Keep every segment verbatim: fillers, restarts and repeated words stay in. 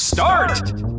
Start! Wow.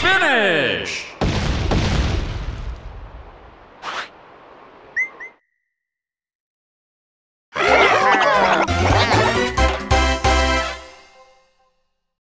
Finish!